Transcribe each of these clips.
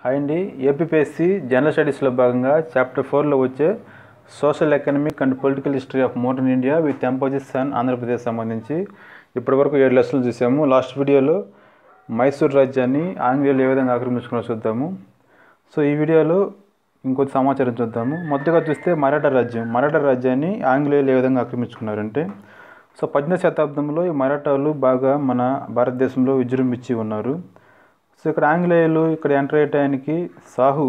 Hi అండి APPSC general స్టడీస్లో భాగంగా చాప్టర్ 4లో వచ్చే social economic and political history of modern India with emphasis on Andhra Pradesh సంబంధించి ఇప్పటివరకు 7 లెసన్లు చూసాము. లాస్ట్ వీడియోలో మైసూర్ రాజ్యాన్ని ఆంగ్లేయులు ఏ విధంగా ఆక్రమించుకున్నా చూద్దాము. సో ఈ వీడియోలో ఇంకొంచెం సమాచారం చూద్దాము. మొదటగా చూస్తే మరాఠా రాజ్యాన్ని ఆంగ్లేయులు ఏ విధంగా ఆక్రమించుకున్నారంటే, సో 18వ శతాబ్దంలో ఈ మరాఠాలు బాగా మన భారతదేశంలో విజృంభించి ఉన్నారు. సో ఇక్కడ ఆంగ్లేయులు ఇక్కడ ఎంటర్ అయ్యడానికి సాహు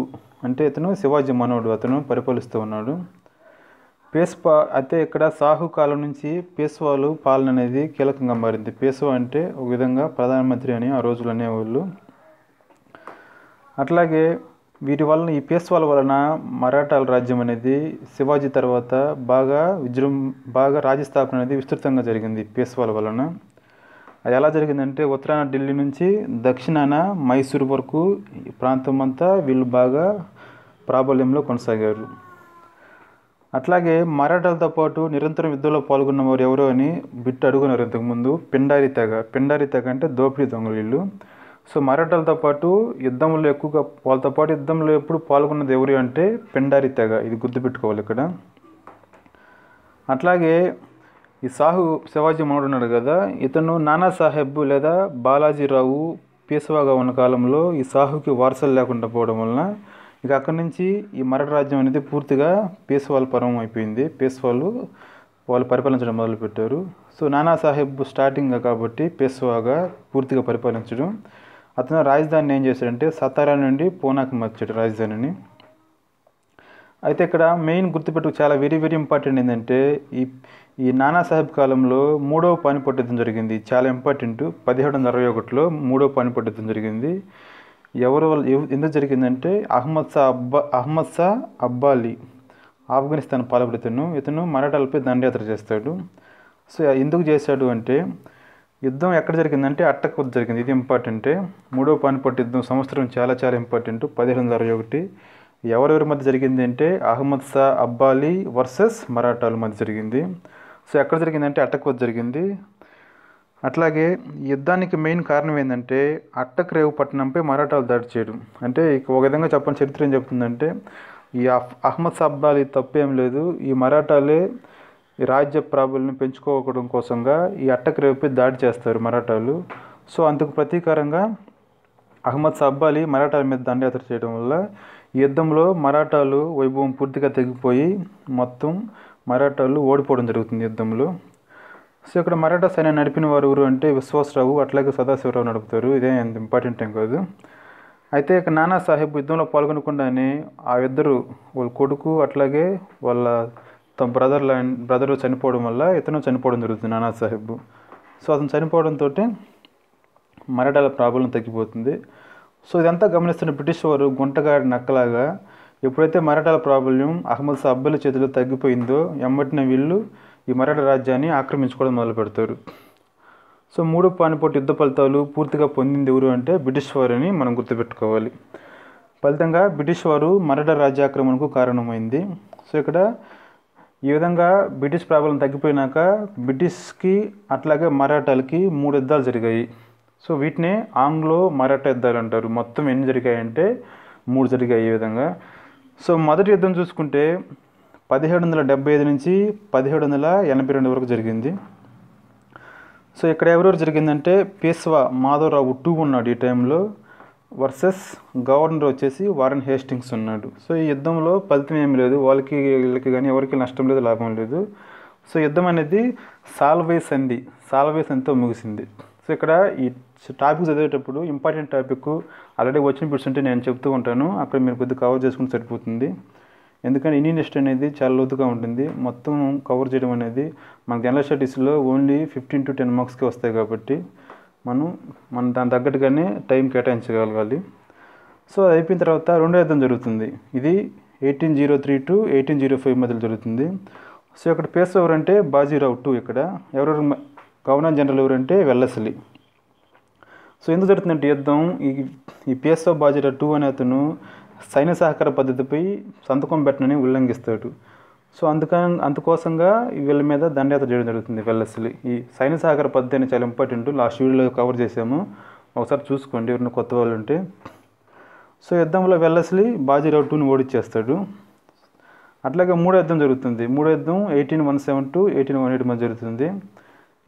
అంటే ఇతను శివాజీ మనోడు, అతను పరిపాలిస్తూ ఉన్నాడు. పేష్వా అయితే ఇక్కడ సాహు కాలం నుంచి పేష్వాలు పాలన అనేది కీలకంగా మారింది. పేష్వా అంటే ఒక విధంగా ప్రధానమంత్రి అని ఆ రోజులు అనేవాళ్ళు. అట్లాగే వీటి వలన ఈ పేష్వాల వలన మరాఠాల రాజ్యం అనేది శివాజీ తర్వాత బాగా రాజ్యస్థాపన అనేది విస్తృతంగా జరిగింది పేష్వాల వలన. అది ఎలా జరిగిందంటే ఉత్తరాన ఢిల్లీ నుంచి దక్షిణాన మైసూరు వరకు ఈ ప్రాంతం అంతా వీళ్ళు బాగా ప్రాబల్యంలో కొనసాగారు. అట్లాగే మరాఠాలతో పాటు నిరంతరం యుద్ధంలో పాల్గొన్నవారు ఎవరో అని బిట్టు అడుగున్నారు ఇంతకుముందు, పిండారి తెగ అంటే దోపిడీ దొంగలు వీళ్ళు. సో మరాఠాలతో పాటు యుద్ధంలో ఎక్కువగా వాళ్ళతో పాటు యుద్ధంలో ఎప్పుడు పాల్గొన్నది ఎవరు అంటే పిండారి తెగ, ఇది గుర్తుపెట్టుకోవాలి ఇక్కడ. అట్లాగే ఈ సాహు శివాజీ మనోడు ఉన్నాడు కదా, ఇతను నానా సాహెబ్ లేదా బాలాజీ రావు పేష్వాగా ఉన్న కాలంలో ఈ సాహుకి వారసులు లేకుండా పోవడం వలన ఇక అక్కడి నుంచి ఈ మరాఠా రాజ్యం అనేది పూర్తిగా పేష్వాల పరం అయిపోయింది. పేష్వాలు పరిపాలించడం మొదలుపెట్టారు. సో నానా సాహెబ్ స్టార్టింగ్గా కాబట్టి పేష్వాగా పూర్తిగా పరిపాలించడం. అతను రాజధానిని ఏం చేశాడంటే సతారా నుండి పూనాకి మార్చాడు రాజధానిని. అయితే ఇక్కడ మెయిన్ గుర్తుపెట్టుకు చాలా వెరీ ఇంపార్టెంట్ ఏంటంటే ఈ నానా సాహెబ్ కాలంలో 3వ పానిపట్ యుద్ధం జరిగింది, చాలా ఇంపార్టెంట్. 1761లో 3వ పానిపట్ యుద్ధం జరిగింది. ఎందుకు జరిగిందంటే అహ్మద్ షా అబ్దాలీ ఆఫ్ఘనిస్తాన్ పాలకుడితను, ఇతను మరాఠాలపై దండయాత్ర చేస్తాడు. సో ఎందుకు చేశాడు అంటే యుద్ధం ఎక్కడ జరిగిందంటే అట్టకూర్ జరిగింది, ఇది ఇంపార్టెంటే. 3వ పానిపట్ యుద్ధం సంవత్సరం చాలా ఇంపార్టెంట్. 1761 ఎవరెవరి మధ్య జరిగింది అంటే అహ్మద్ షా అబ్దాలీ వర్సెస్ మరాఠాల మధ్య జరిగింది. సో ఎక్కడ జరిగిందంటే అట్టకూర్ జరిగింది. అట్లాగే యుద్ధానికి మెయిన్ కారణం ఏంటంటే అట్టక్రేవ్ పట్టణంపై మరాఠాలు దాడి చేయడం. అంటే ఒక విధంగా చెప్పని చరిత్ర ఏం చెప్తుందంటే ఈ అహ్మద్ షా అబ్దాలీ తప్పేం లేదు, ఈ మరాఠాలే ఈ రాజ్య ప్రాబల్యం పెంచుకోవడం కోసంగా ఈ అట్టక్రేవ్పై దాడి చేస్తారు మరాఠాలు. సో అందుకు ప్రతీకారంగా అహ్మద్ షా అబ్దాలీ మరాఠాల మీద దండయాత్ర చేయడం వల్ల ఈ యుద్ధంలో మరాఠాలు వైభవం పూర్తిగా తెగిపోయి మొత్తం మరాఠాలు ఓడిపోవడం జరుగుతుంది యుద్ధంలో. సో ఇక్కడ మరాఠా సైన్యాన్ని నడిపిన వారు ఎవరు అంటే విశ్వాసరావు అట్లాగే సదాశివరావు నడుపుతారు, ఇదే ఇంపార్టెంట్ ఏం కాదు. అయితే ఇక నానా సాహెబ్ యుద్ధంలో పాల్గొనకుండానే ఆ ఇద్దరు వాళ్ళ కొడుకు అట్లాగే వాళ్ళ తమ బ్రదరు చనిపోవడం వల్ల ఇతను చనిపోవడం జరుగుతుంది నానా సాహెబ్. సో అతను చనిపోవడంతో మరాఠాల ప్రాబ్లం తగ్గిపోతుంది. సో ఇదంతా గమనిస్తున్న బ్రిటిష్ వారు గుంటగాడి నక్కలాగా ఎప్పుడైతే మరాఠాల ప్రాబల్యం అహ్మద్ షా అబ్దాలీ చేతిలో తగ్గిపోయిందో వెంబటిన వీళ్ళు ఈ మరాఠా రాజ్యాన్ని ఆక్రమించుకోవడం మొదలు పెడతారు. సో 3వ పానిపట్ యుద్ధ ఫలితాలు పూర్తిగా పొందింది ఎవరు అంటే బ్రిటిష్ వారు అని మనం గుర్తుపెట్టుకోవాలి. ఫలితంగా బ్రిటిష్ వారు మరాఠా రాజ్యాక్రమణకు కారణమైంది. సో ఇక్కడ ఈ విధంగా బ్రిటిష్ ప్రాబల్యం తగ్గిపోయినాక బ్రిటిష్కి అట్లాగే మరాఠాలకి 3 యుద్ధాలు జరిగాయి. సో వీటినే ఆంగ్లో మరాఠా యుద్ధాలు అంటారు. మొత్తం ఎన్ని జరిగాయంటే 3 జరిగాయి ఈ విధంగా. సో మొదటి యుద్ధం చూసుకుంటే 1775 నుంచి 1782 వరకు జరిగింది. సో ఇక్కడ ఎవరెవరు జరిగిందంటే పేష్వా మాధవరావు టూ ఉన్నాడు ఈ టైంలో వర్సెస్ గవర్నర్ వచ్చేసి వారెన్ హేస్టింగ్స్ ఉన్నాడు. సో ఈ యుద్ధంలో ఫలితం ఏం లేదు, వాళ్ళకి కానీ ఎవరికి నష్టం లేదు లాభం లేదు. సో యుద్ధం అనేది సాల్వే సంధితో ముగిసింది. సో ఇక్కడ ఈ టాపిక్ చదివేటప్పుడు ఇంపార్టెంట్ టాపిక్ ఆల్రెడీ వచ్చిన బిట్స్ ఉంటే నేను చెప్తూ ఉంటాను, అక్కడ మీరు కొద్దిగా కవర్ చేసుకుని సరిపోతుంది. ఎందుకంటే ఇండియన్ అనేది చాలా లోతుగా ఉంటుంది, మొత్తం కవర్ చేయడం అనేది మనకు జనరల్ స్టడీస్లో ఓన్లీ 15 to 10 మార్క్స్కి వస్తాయి కాబట్టి మనం దాని తగ్గట్టుగానే టైం కేటాయించగలగాలి. సో అది అయిపోయిన తర్వాత 2వ యుద్ధం జరుగుతుంది, ఇది 1803 to 1805 మధ్యలో జరుగుతుంది. సో ఇక్కడ పేస్ ఎవరంటే బాజీరావు టూ, ఇక్కడ ఎవరెవరు గవర్నర్ జనరల్ ఎవరంటే వెల్లసలి. సో ఎందుకు జరుగుతుందంటే యుద్ధం ఈ పేష్వా బాజీరావు టూ అనే అతను సైన్య సహకార పద్ధతిపై సంతకం పెట్టనని ఉల్లంఘిస్తాడు. సో అందుకోసంగా వీళ్ళ మీద దండయాత్ర చేయడం జరుగుతుంది వెల్లసలి. ఈ సైన్య సహకార పద్ధతి అనేది చాలా ఇంపార్టెంట్, లాస్ట్ వీడియోలో కవర్ చేసాము, ఒకసారి చూసుకోండి ఎవరైనా కొత్త వాళ్ళు ఉంటే. సో యుద్ధంలో వెల్లస్లీ బాజీరావు టూని ఓడిచ్చేస్తాడు. అట్లాగే మూడో యుద్ధం జరుగుతుంది. మూడో యుద్ధం 1817 to 1818 మధ్య జరుగుతుంది.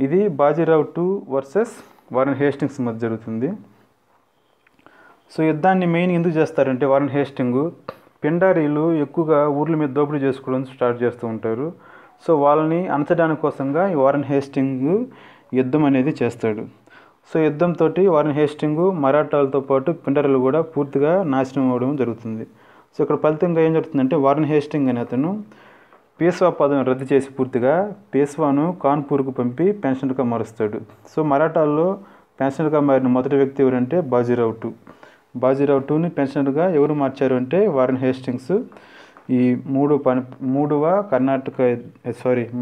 ఇది Bajirao two versus Warren Hastings మధ్య జరుగుతుంది. సో యుద్ధాన్ని మెయిన్ ఎందుకు చేస్తారంటే వారెన్ హేస్టింగ్ పెండారీలు ఎక్కువగా ఊర్ల మీద దోపిడీ చేసుకోవడం స్టార్ట్ చేస్తూ ఉంటారు. సో వాళ్ళని అణచడానికి కోసంగా ఈ వారెన్ హేస్టింగ్ యుద్ధం అనేది చేస్తాడు. సో యుద్ధంతో వారెన్ హేస్టింగ్ మరాఠాలతో పాటు పెండారీలు కూడా పూర్తిగా నాశనం అవ్వడం జరుగుతుంది. సో ఇక్కడ ఫలితంగా ఏం జరుగుతుందంటే వారెన్ హేస్టింగ్ అనే అతను పేష్వా పదవిని రద్దు చేసి పూర్తిగా పేష్వాను కాన్పూర్కు పంపి పెన్షనర్గా మారుస్తాడు. సో మరాఠాల్లో పెన్షనర్గా మారిన మొదటి వ్యక్తి ఎవరంటే బాజీరావు టూ. బాజీరావు టూని పెన్షనర్గా ఎవరు మార్చారు అంటే వారెన్ హేస్టింగ్స్. ఈ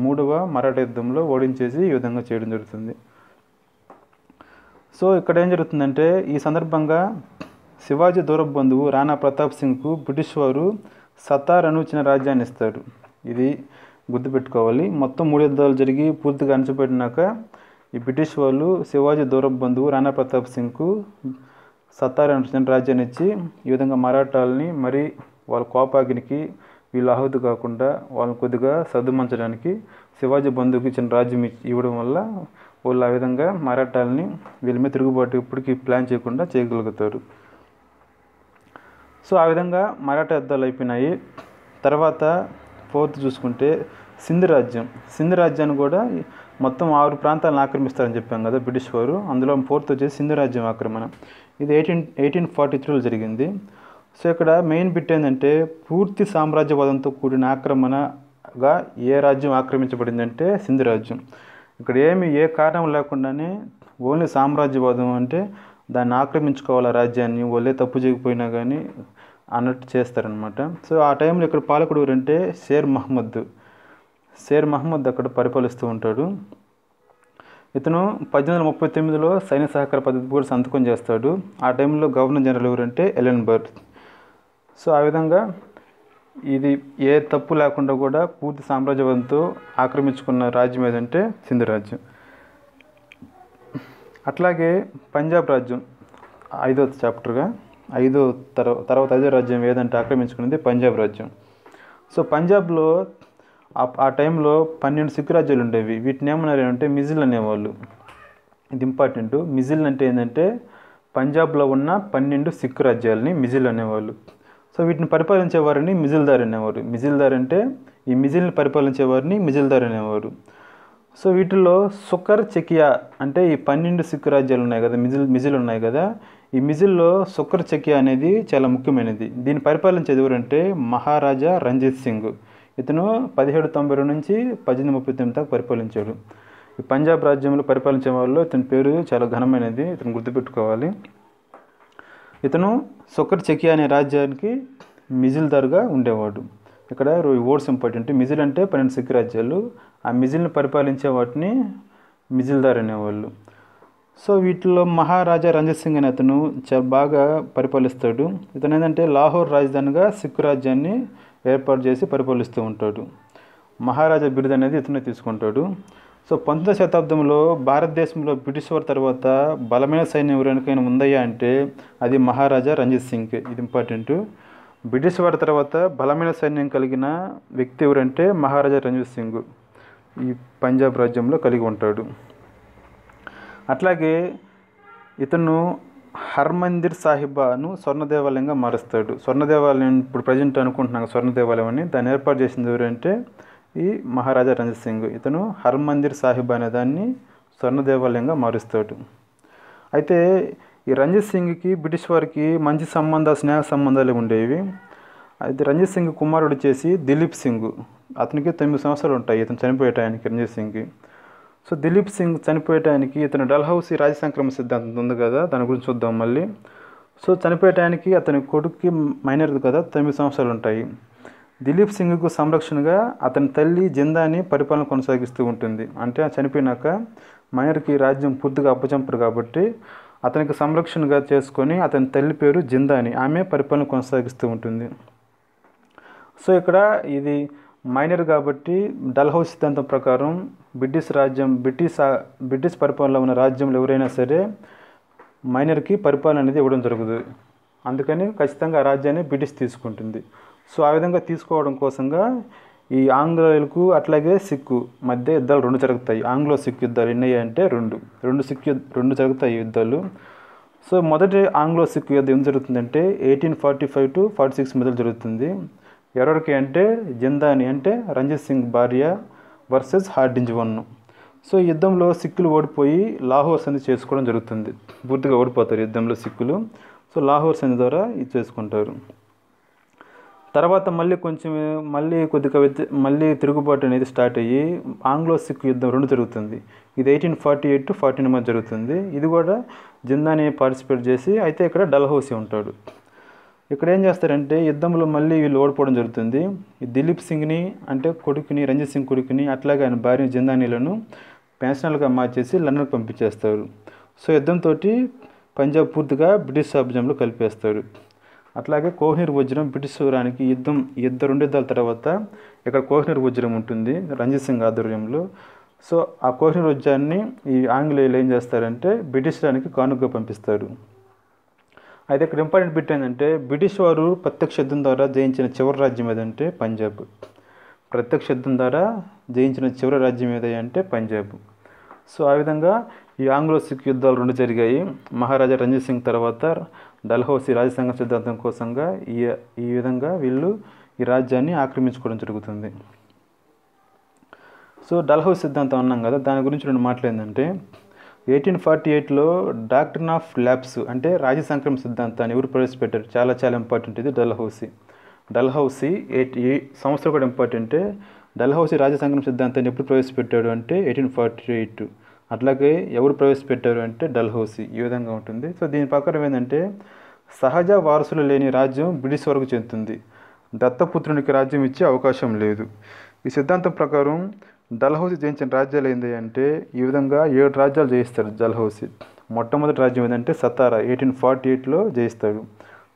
మూడవ మరాఠా యుద్ధంలో ఓడించేసి ఈ విధంగా చేయడం జరుగుతుంది. సో ఇక్కడ ఏం జరుగుతుందంటే ఈ సందర్భంగా శివాజీ దూరపు బంధువు రాణా ప్రతాప్ సింగ్కు బ్రిటిష్ వారు సతారాను చిన్న రాజ్యాన్ని ఇస్తారు. ఇది గుర్తుపెట్టుకోవాలి. మొత్తం 3 యుద్ధాలు జరిగి పూర్తిగా అణచిపెట్టినాక ఈ బ్రిటిష్ వాళ్ళు శివాజీ దూరపు బంధువు రాణా ప్రతాప్ సింగ్కు సతారాను చిన్న రాజ్యాన్ని ఇచ్చి ఈ విధంగా మరాఠాలని మరి వాళ్ళ కోపాగ్నికి వీళ్ళు ఆహుతి కాకుండా వాళ్ళని కొద్దిగా సర్దుమంచడానికి శివాజీ బంధువుకి చిన్న రాజ్యం ఇవ్వడం వల్ల వాళ్ళు ఆ విధంగా మరాఠాలని వీళ్ళ మీద తిరుగుబాటు ఇప్పటికీ ప్లాన్ చేయకుండా చేయగలుగుతారు. సో ఆ విధంగా మరాఠా యుద్ధాలు అయిపోయినాయి. తర్వాత ఫోర్త్ చూసుకుంటే సింధు రాజ్యం. సింధు రాజ్యాన్ని కూడా మొత్తం 6 ప్రాంతాలను ఆక్రమిస్తారని చెప్పాం కదా బ్రిటిష్ వారు. అందులో ఫోర్త్ వచ్చేసి సింధు రాజ్యం ఆక్రమణ. ఇది 1843లో జరిగింది. సో ఇక్కడ మెయిన్ బిట్ ఏంటంటే పూర్తి సామ్రాజ్యవాదంతో కూడిన ఆక్రమణగా ఏ రాజ్యం ఆక్రమించబడిందంటే సింధు రాజ్యం. ఇక్కడ ఏ కారణం లేకుండానే ఓన్లీ సామ్రాజ్యవాదం అంటే దాన్ని ఆక్రమించుకోవాలి రాజ్యాన్ని, వాళ్ళే తప్పు చేయకపోయినా కానీ అన్నట్టు చేస్తారనమాట. సో ఆ టైంలో ఇక్కడ పాలకుడు ఎవరంటే షేర్ మహమ్మద్ అక్కడ పరిపాలిస్తూ ఉంటాడు. ఇతను 1839లో సైన్య సహకార పద్ధతి కూడా సంతకం చేస్తాడు. ఆ టైంలో గవర్నర్ జనరల్ ఎవరంటే ఎలెన్ బర్త్. సో ఆ విధంగా ఇది ఏ తప్పు లేకుండా కూడా పూర్తి సామ్రాజ్యవాదంతో ఆక్రమించుకున్న రాజ్యం ఏదంటే సింధు రాజ్యం. అట్లాగే పంజాబ్ రాజ్యం 5వ చాప్టర్గా ఐదో రాజ్యం ఏదంటే ఆక్రమించుకున్నది పంజాబ్ రాజ్యం. సో పంజాబ్లో ఆ టైంలో 12 సిక్కు రాజ్యాలు ఉండేవి. వీటిని ఏమన్నారు అంటే మిజిల్ అనేవాళ్ళు. ఇది ఇంపార్టెంట్. మిజిల్ అంటే ఏంటంటే పంజాబ్లో ఉన్న 12 సిక్కు రాజ్యాలని మిజిల్ అనేవాళ్ళు. సో వీటిని పరిపాలించేవారిని మిజిల్దార్ అనేవారు. మిజిల్దార్ అంటే ఈ మిజిల్ని పరిపాలించేవారిని మిజిల్దార్ అనేవారు. సో వీటిల్లో సుకర్ చెకియా అంటే ఈ 12 సిక్కు రాజ్యాలు ఉన్నాయి కదా, మిజిల్ ఉన్నాయి కదా, ఈ మిజిల్లో సుకర్ చెకియా అనేది చాలా ముఖ్యమైనది. దీన్ని పరిపాలించేది ఎవరంటే మహారాజా రంజిత్ సింగ్. ఇతను 1792 నుంచి 1839 దాకా పరిపాలించాడు. ఈ పంజాబ్ రాజ్యంలో పరిపాలించే వాళ్ళు ఇతని పేరు చాలా ఘనమైనది, ఇతను గుర్తుపెట్టుకోవాలి. ఇతను సుకర్ చెకియా అనే రాజ్యానికి మిజిల్దార్గా ఉండేవాడు. ఇక్కడ వర్డ్స్ ఇంపార్టెంట్. మిజిల్ అంటే 12 సిక్కు రాజ్యాలు, ఆ మిజిల్ని పరిపాలించే వాటిని మిజిల్దార్ అనేవాళ్ళు. సో వీటిలో మహారాజా రంజిత్ సింగ్ అనే అతను చాలా బాగా పరిపాలిస్తాడు. ఇతను ఏంటంటే లాహోర్ రాజధానిగా సిక్కు రాజ్యాన్ని ఏర్పాటు చేసి పరిపాలిస్తూ ఉంటాడు. మహారాజా బిరుదు అనేది ఇతనే తీసుకుంటాడు. సో 19వ శతాబ్దంలో భారతదేశంలో బ్రిటిష్ వారి తర్వాత బలమైన సైన్యం ఎవరికైనా ఉందయ్యా అంటే అది మహారాజా రంజిత్ సింగ్. ఇది ఇంపార్టెంట్. బ్రిటిష్ వారి తర్వాత బలమైన సైన్యం కలిగిన వ్యక్తి ఎవరంటే మహారాజా రంజిత్ సింగ్ ఈ పంజాబ్ రాజ్యంలో కలిగి ఉంటాడు. అట్లాగే ఇతను హర్మందిర్ సాహిబాను స్వర్ణ దేవాలయంగా మారుస్తాడు. స్వర్ణ దేవాలయం ఇప్పుడు ప్రజెంట్ అనుకుంటున్నాను స్వర్ణ దేవాలయం అని, దాన్ని ఏర్పాటు చేసింది ఎవరంటే ఈ మహారాజా రంజిత్ సింగ్. ఇతను హర్మందిర్ సాహిబ్ అనే దాన్ని స్వర్ణ దేవాలయంగా మారుస్తాడు. అయితే ఈ రంజిత్ సింగ్కి బ్రిటిష్ వారికి మంచి స్నేహ సంబంధాలు ఉండేవి. అయితే రంజిత్ సింగ్ కుమారుడు వచ్చేసి దిలీప్ సింగ్. అతనికి 9 సంవత్సరాలు ఉంటాయి ఇతను చనిపోయేటానికి, రంజిత్ సింగ్కి. సో దిలీప్ సింగ్ చనిపోయేటానికి ఇతను డల్హౌసీ రాజ సంక్రమణ సిద్ధాంతం ఉంది కదా, దాని గురించి చూద్దాం మళ్ళీ. సో చనిపోయేటానికి అతని కొడుక్కి మైనర్ కదా 9 సంవత్సరాలు ఉంటాయి. దిలీప్ సింగ్కు సంరక్షణగా అతని తల్లి జిందాని పరిపాలన కొనసాగిస్తూ ఉంటుంది. అంటే చనిపోయినాక మైనర్కి రాజ్యం పూర్తిగా అప్పచెంపరు కాబట్టి అతనికి సంరక్షణగా చేసుకొని అతని తల్లి పేరు జిందాని, ఆమె పరిపాలన కొనసాగిస్తూ ఉంటుంది. సో ఇక్కడ ఇది మైనర్ కాబట్టి డల్హౌస్ సిద్ధాంతం ప్రకారం బ్రిటిష్ పరిపాలనలో ఉన్న రాజ్యంలో ఎవరైనా సరే మైనర్కి పరిపాలన అనేది ఇవ్వడం జరుగుతుంది. ఆ అందుకని ఖచ్చితంగా ఆ రాజ్యాన్ని బ్రిటిష్ తీసుకుంటుంది. సో ఆ విధంగా తీసుకోవడం కోసంగా ఈ ఆంగ్లోలకు అట్లాగే సిక్కు మధ్య యుద్ధాలు రెండు జరుగుతాయి. ఆంగ్లో సిక్కు యుద్ధాలు ఎన్ని అంటే రెండు జరుగుతాయి యుద్ధాలు. సో మొదటి ఆంగ్లో సిక్కు యుద్ధం ఏం జరుగుతుందంటే 1845 to 1846 మధ్యలో జరుగుతుంది. ఎవరికి అంటే జిందాని అంటే రంజిత్ సింగ్ భార్య వర్సెస్ హార్డింజ్ వన్. సో యుద్ధంలో సిక్కులు ఓడిపోయి లాహోర్ సంధి చేసుకోవడం జరుగుతుంది. పూర్తిగా ఓడిపోతారు యుద్ధంలో సిక్కులు. సో లాహోర్ సంధి ద్వారా ఇది చేసుకుంటారు. తర్వాత మళ్ళీ తిరుగుబాటు అనేది స్టార్ట్ అయ్యి ఆంగ్లో సిక్కు యుద్ధం రెండు జరుగుతుంది. ఇది 1848 to 1849 మధ్య జరుగుతుంది. ఇది కూడా జిందాని పార్టిసిపేట్ చేసి, అయితే ఇక్కడ డల్హౌసీ ఉంటాడు. ఇక్కడ ఏం చేస్తారంటే యుద్ధంలో మళ్ళీ వీళ్ళు ఓడిపోవడం జరుగుతుంది. దిలీప్ సింగ్ని అంటే కొడుకుని, రంజిత్ సింగ్ కొడుకుని, అట్లాగే ఆయన భార్య జిందానీలను పెన్షనర్లుగా మార్చేసి లండన్కి పంపించేస్తారు. సో యుద్ధంతో పంజాబ్ పూర్తిగా బ్రిటిష్ సామ్రాజ్యంలో కలిపేస్తారు. అట్లాగే కోహినూర్ వజ్రం బ్రిటిష్ రానికి రెండు యుద్ధాల తర్వాత ఇక్కడ కోహినూర్ వజ్రం ఉంటుంది రంజిత్ సింగ్ ఆధ్వర్యంలో. సో ఆ కోహినూర్ వజ్రాన్ని ఈ ఆంగ్లేయులు ఏం చేస్తారంటే బ్రిటిష్ రానికి కానుకగా పంపిస్తారు. అయితే ఇక్కడ ఇంపార్టెంట్ బిట్ ఏంటంటే బ్రిటిష్ వారు ప్రత్యక్ష యుద్ధం ద్వారా జయించిన చివరి రాజ్యం ఏదంటే పంజాబ్. ప్రత్యక్ష యుద్ధం ద్వారా జయించిన చివరి రాజ్యం ఏదంటే పంజాబ్. సో ఆ విధంగా ఈ ఆంగ్లో సిక్కు యుద్ధాలు రెండు జరిగాయి. మహారాజా రంజిత్ సింగ్ తర్వాత డల్హౌసీ రాజసంఘ సిద్ధాంతం కోసంగా ఈ విధంగా వీళ్ళు ఈ రాజ్యాన్ని ఆక్రమించుకోవడం జరుగుతుంది. సో డల్హౌసీ సిద్ధాంతం అన్నాం కదా, దాని గురించి రెండు మాటలు ఏంటంటే 1848లో డాక్ట్రిన్ ఆఫ్ ల్యాబ్స్ అంటే రాజ్య సంక్రమ సిద్ధాంతాన్ని ఎవరు ప్రవేశపెట్టారు? చాలా చాలా ఇంపార్టెంట్ ఇది. డల్హౌసీ సంవత్సరం కూడా ఇంపార్టెంటే. డల్హౌసీ రాజ్య సంక్రమ సిద్ధాంతాన్ని ఎప్పుడు ప్రవేశపెట్టాడు అంటే 1848. అట్లాగే ఎవరు ప్రవేశపెట్టారు అంటే డల్హౌసీ. ఈ విధంగా ఉంటుంది. సో దీని ప్రకారం ఏంటంటే సహజ వారసులు లేని రాజ్యం బ్రిటిష్ వరకు చెందుతుంది, దత్తపుత్రునికి రాజ్యం ఇచ్చే అవకాశం లేదు. ఈ సిద్ధాంతం ప్రకారం డల్హౌసీ జయించిన రాజ్యాలు ఏంటి అంటే ఈ విధంగా 7 రాజ్యాలు జయిస్తారు డల్హౌసీ. మొట్టమొదటి రాజ్యం ఏంటంటే సతారా 1848లో జయిస్తాడు.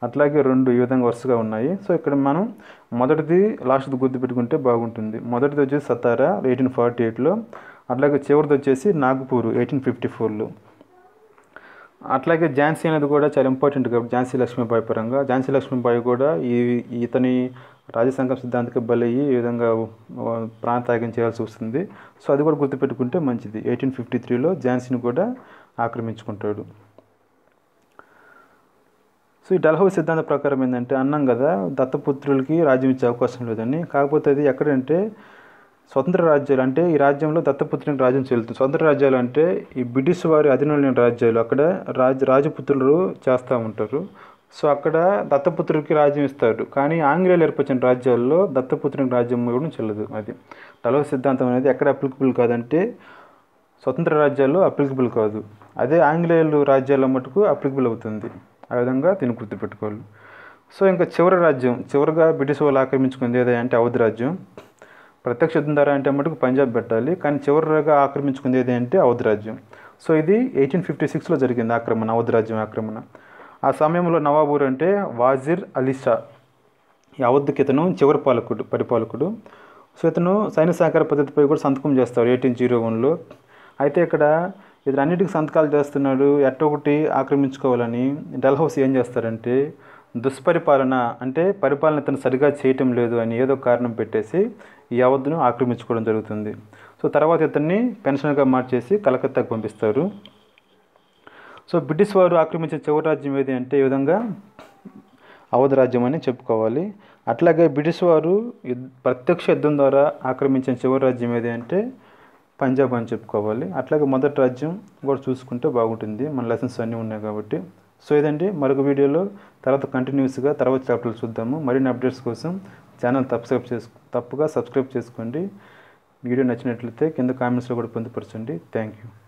అట్లాగే రెండు ఈ విధంగా వరుసగా ఉన్నాయి. సో ఇక్కడ మనం మొదటిది లాస్ట్ది గుర్తుపెట్టుకుంటే బాగుంటుంది. మొదటిది వచ్చేసి సతారా 1848లో, అట్లాగే చివరిది వచ్చేసి నాగ్పూర్ 1854లో. అట్లాగే ఝాన్సీ అనేది కూడా చాలా ఇంపార్టెంట్ కాబట్టి ఝాన్సీ లక్ష్మీబాయి పరంగా ఝాన్సీ లక్ష్మీబాయి కూడా ఇతని రాజ్యసంఘం సిద్ధాంతానికి బలయ్యి ఈ విధంగా ప్రాంతాగం చేయాల్సి వస్తుంది. సో అది కూడా గుర్తుపెట్టుకుంటే మంచిది. 1853లో ఝాన్సీని కూడా ఆక్రమించుకుంటాడు. సో ఈ డల్హౌసీ సిద్ధాంత ప్రకారం ఏంటంటే అన్నాం కదా దత్తపుత్రులకి రాజ్యం ఇచ్చే అవకాశం లేదని. కాకపోతే అది ఎక్కడంటే స్వతంత్ర రాజ్యాలు అంటే ఈ రాజ్యంలో దత్తపుత్రునికి రాజ్యం చెల్లుతుంది. స్వతంత్ర రాజ్యాలు అంటే ఈ బ్రిటిష్ వారి అధీనంలోని రాజ్యాలు, అక్కడ రాజపుత్రులు చేస్తూ ఉంటారు. సో అక్కడ దత్తపుత్రుడికి రాజ్యం ఇస్తారు. కానీ ఆంగ్లేయులు ఏర్పరిచిన రాజ్యాల్లో దత్తపుత్రునికి రాజ్యం ఇవ్వడం చెల్లదు. అది డల్హౌసీ సిద్ధాంతం అనేది ఎక్కడ అప్లికబుల్ కాదంటే స్వతంత్ర రాజ్యాల్లో అప్లికబుల్ కాదు, అదే ఆంగ్లేయులు రాజ్యాల మటుకు అప్లికబుల్ అవుతుంది. ఆ విధంగా దీన్ని గుర్తుపెట్టుకోవాలి. సో ఇంకా చివరిగా బ్రిటిష్ వాళ్ళు ఆక్రమించుకుంది ఏదంటే అవధ్ రాజ్యం. ప్రత్యక్ష యుద్ధం ద్వారా అంటే మటుకు పంజాబ్ పెట్టాలి, కానీ చివరిగా ఆక్రమించుకుంది ఏదంటే అవధ్ రాజ్యం. సో ఇది 1856లో జరిగింది ఆక్రమణ, అవధ్ రాజ్యం ఆక్రమణ. ఆ సమయంలో నవాబురు అంటే వాజిర్ అలీ షా, ఈ అవధ్కి ఇతను చివరి పరిపాలకుడు. సో ఇతను సైన్య సహకార పద్ధతిపై కూడా సంతకం చేస్తారు 1801లో. అయితే ఇక్కడ ఇతను అన్నిటికీ సంతకాలు చేస్తున్నాడు ఎట్టొకటి ఆక్రమించుకోవాలని. డల్హౌసీ ఏం చేస్తారంటే దుష్పరిపాలన అంటే పరిపాలన ఇతను సరిగా చేయటం లేదు అని ఏదో కారణం పెట్టేసి ఈ అవధ్ను ఆక్రమించుకోవడం జరుగుతుంది. సో తర్వాత ఇతన్ని పెన్షనర్గా మార్చేసి కలకత్తాకు పంపిస్తారు. సో బ్రిటిష్ వారు ఆక్రమించిన చివరి రాజ్యం ఏది అంటే ఈ విధంగా అవధ్ రాజ్యం అని చెప్పుకోవాలి. అట్లాగే బ్రిటిష్ వారు ప్రత్యక్ష యుద్ధం ద్వారా ఆక్రమించిన చివరి రాజ్యం ఏది అంటే పంజాబ్ అని చెప్పుకోవాలి. అట్లాగే మొదటి రాజ్యం కూడా చూసుకుంటే బాగుంటుంది, మన లెసన్స్ అన్నీ ఉన్నాయి కాబట్టి. సో ఇదండి, మరొక వీడియోలో తర్వాత కంటిన్యూస్గా తర్వాత చాప్టర్లు చూద్దాము. మరిన్ని అప్డేట్స్ కోసం ఛానల్ తప్పగా సబ్స్క్రైబ్ చేసుకోండి. వీడియో నచ్చినట్లయితే కింద కామెంట్స్లో కూడా పొందుపరచండి. Thank you.